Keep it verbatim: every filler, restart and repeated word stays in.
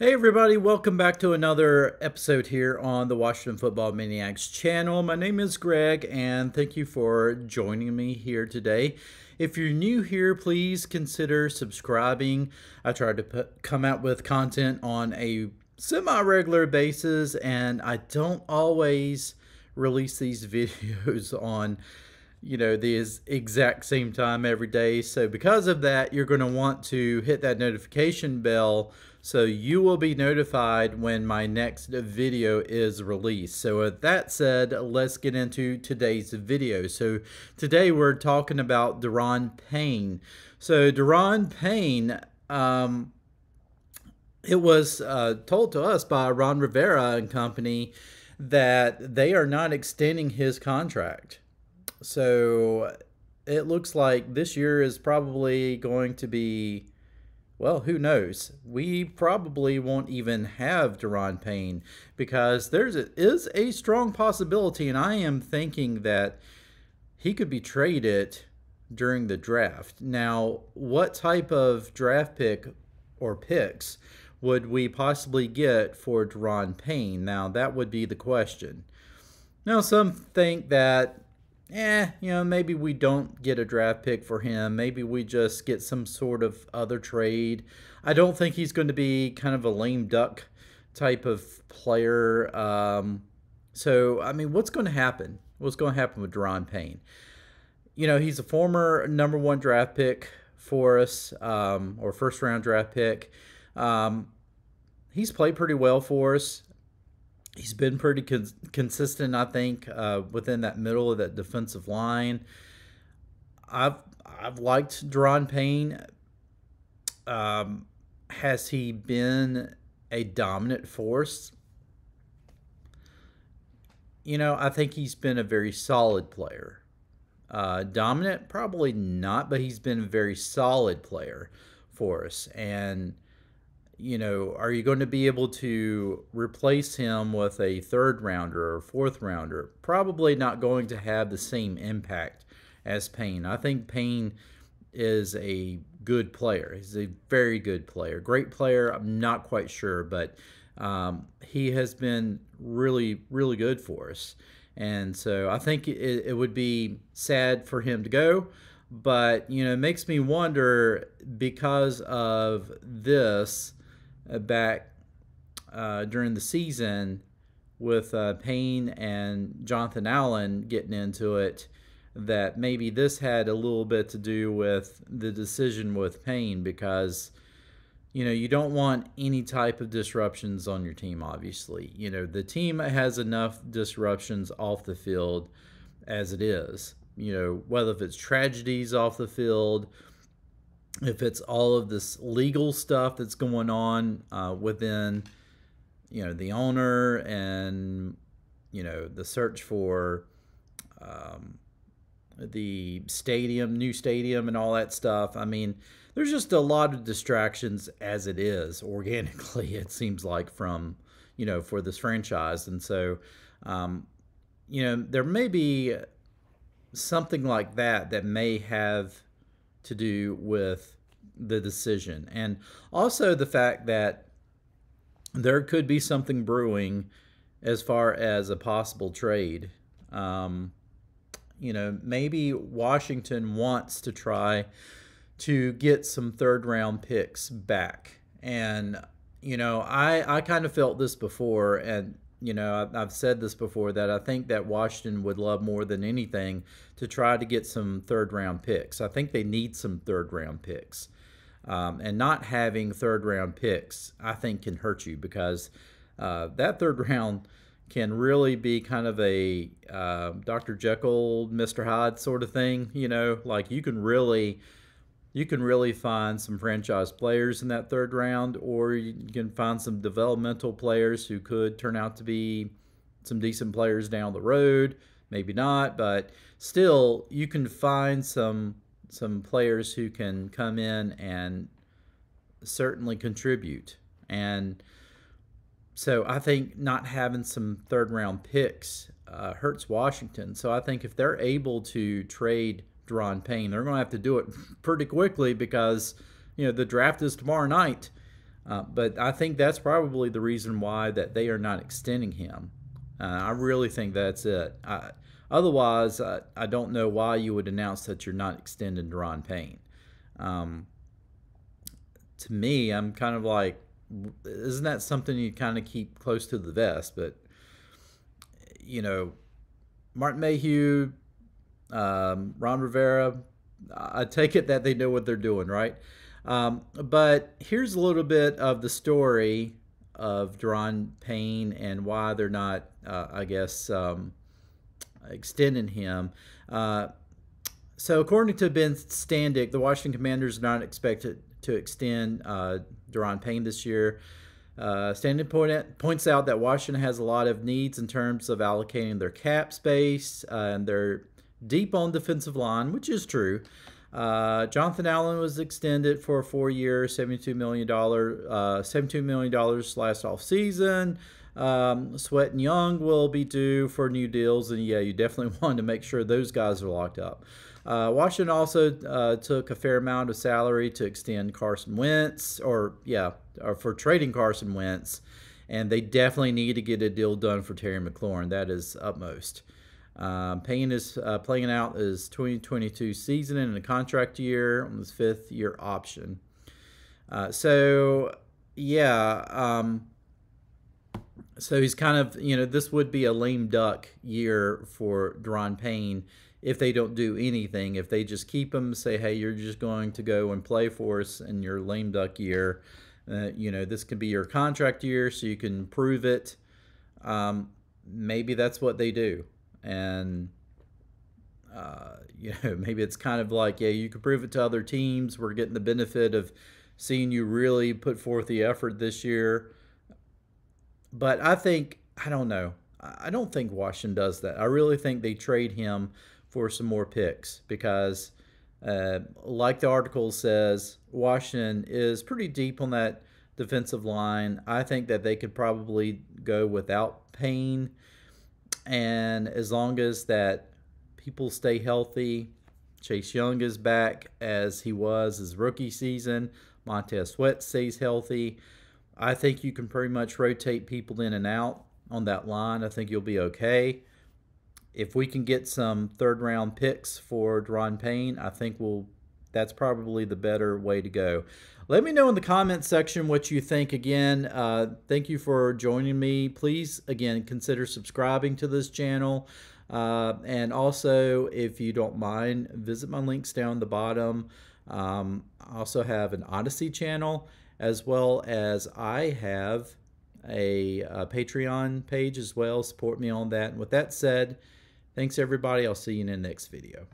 Hey everybody, welcome back to another episode here on the Washington Football Maniacs channel. My name is Greg and thank you for joining me here today. If you're new here, please consider subscribing. I try to put, come out with content on a semi-regular basis and I don't always release these videos on, you know, the exact same time every day. So because of that, you're going to want to hit that notification bell so you will be notified when my next video is released. So with that said, let's get into today's video. So today we're talking about Daron Payne. So Daron Payne, um, it was uh, told to us by Ron Rivera and company that they are not extending his contract. So it looks like this year is probably going to be, well, who knows? We probably won't even have Daron Payne because there is a strong possibility, and I am thinking that he could be traded during the draft. Now, what type of draft pick or picks would we possibly get for Daron Payne? Now, that would be the question. Now, some think that, eh, you know, maybe we don't get a draft pick for him. Maybe we just get some sort of other trade. I don't think he's going to be kind of a lame duck type of player. Um, so, I mean, what's going to happen? What's going to happen with Daron Payne? You know, he's a former number one draft pick for us, um, or first round draft pick. Um, he's played pretty well for us. He's been pretty cons consistent, I think, uh, within that middle of that defensive line. I've I've liked Daron Payne. Um, has he been a dominant force? You know, I think he's been a very solid player. Uh, dominant, probably not, but he's been a very solid player for us. And you know, are you going to be able to replace him with a third rounder or fourth rounder? Probably not going to have the same impact as Payne. I think Payne is a good player. He's a very good player. Great player, I'm not quite sure, but um, he has been really, really good for us. And so I think it, it would be sad for him to go. But, you know, it makes me wonder because of this, back uh, during the season with uh, Payne and Jonathan Allen getting into it, that maybe this had a little bit to do with the decision with Payne because, you know, you don't want any type of disruptions on your team, obviously. You know, the team has enough disruptions off the field as it is. You know, whether if it's tragedies off the field, if it's all of this legal stuff that's going on uh, within, you know, the owner and, you know, the search for um, the stadium, new stadium and all that stuff. I mean, there's just a lot of distractions as it is organically, it seems like, from, you know, for this franchise. And so, um, you know, there may be something like that that may have to do with the decision, and also the fact that there could be something brewing as far as a possible trade. Um, you know, maybe Washington wants to try to get some third round picks back. And, you know, I, I kind of felt this before, and, you know, I've said this before, that I think that Washington would love more than anything to try to get some third-round picks. I think they need some third-round picks. Um, and not having third-round picks, I think, can hurt you because uh, that third round can really be kind of a uh, Doctor Jekyll, Mister Hyde sort of thing. You know, like you can really... You can really find some franchise players in that third round, or you can find some developmental players who could turn out to be some decent players down the road. Maybe not, but still, you can find some some players who can come in and certainly contribute. And so I think not having some third round picks uh, hurts Washington. So I think if they're able to trade Daron Payne, they're going to have to do it pretty quickly because, you know, the draft is tomorrow night. Uh, but I think that's probably the reason why that they are not extending him. Uh, I really think that's it. I, otherwise, I, I don't know why you would announce that you're not extending Daron Payne. Um, to me, I'm kind of like, isn't that something you kind of keep close to the vest? But, you know, Martin Mayhew, um, Ron Rivera, I take it that they know what they're doing, right? Um, but here's a little bit of the story of Daron Payne and why they're not, uh, I guess, um, extending him. Uh, so according to Ben Standig, the Washington Commanders are not expected to extend uh, Daron Payne this year. Uh, Standig point at, points out that Washington has a lot of needs in terms of allocating their cap space, uh, and they're deep on defensive line, which is true. Uh, Jonathan Allen was extended for a four-year, seventy-two million dollars, uh, seventy-two million dollars last offseason. Um, Sweat and Young will be due for new deals, and yeah, you definitely want to make sure those guys are locked up. Uh, Washington also uh, took a fair amount of salary to extend Carson Wentz, or yeah, or for trading Carson Wentz, and they definitely need to get a deal done for Terry McLaurin. That is utmost. Um, Payne is uh, playing out his twenty twenty-two season in a contract year on his fifth year option. Uh, so, yeah, um, so he's kind of, you know, this would be a lame duck year for Daron Payne if they don't do anything. If they just keep him, say, hey, you're just going to go and play for us in your lame duck year, uh, you know, this could be your contract year so you can prove it. Um, maybe that's what they do. And, uh, you know, maybe it's kind of like, yeah, you can prove it to other teams. We're getting the benefit of seeing you really put forth the effort this year. But I think, I don't know. I don't think Washington does that. I really think they trade him for some more picks because, uh, like the article says, Washington is pretty deep on that defensive line. I think that they could probably go without Payne. And as long as that people stay healthy, Chase Young is back as he was his rookie season, Montez Sweat stays healthy, I think you can pretty much rotate people in and out on that line. I think you'll be okay. If we can get some third-round picks for Daron Payne, I think we'll that's probably the better way to go. Let me know in the comments section what you think. Again, uh, thank you for joining me. Please, again, consider subscribing to this channel. Uh, and also, if you don't mind, visit my links down the bottom. Um, I also have an Odyssey channel, as well as I have a, a Patreon page as well. Support me on that. And with that said, thanks everybody. I'll see you in the next video.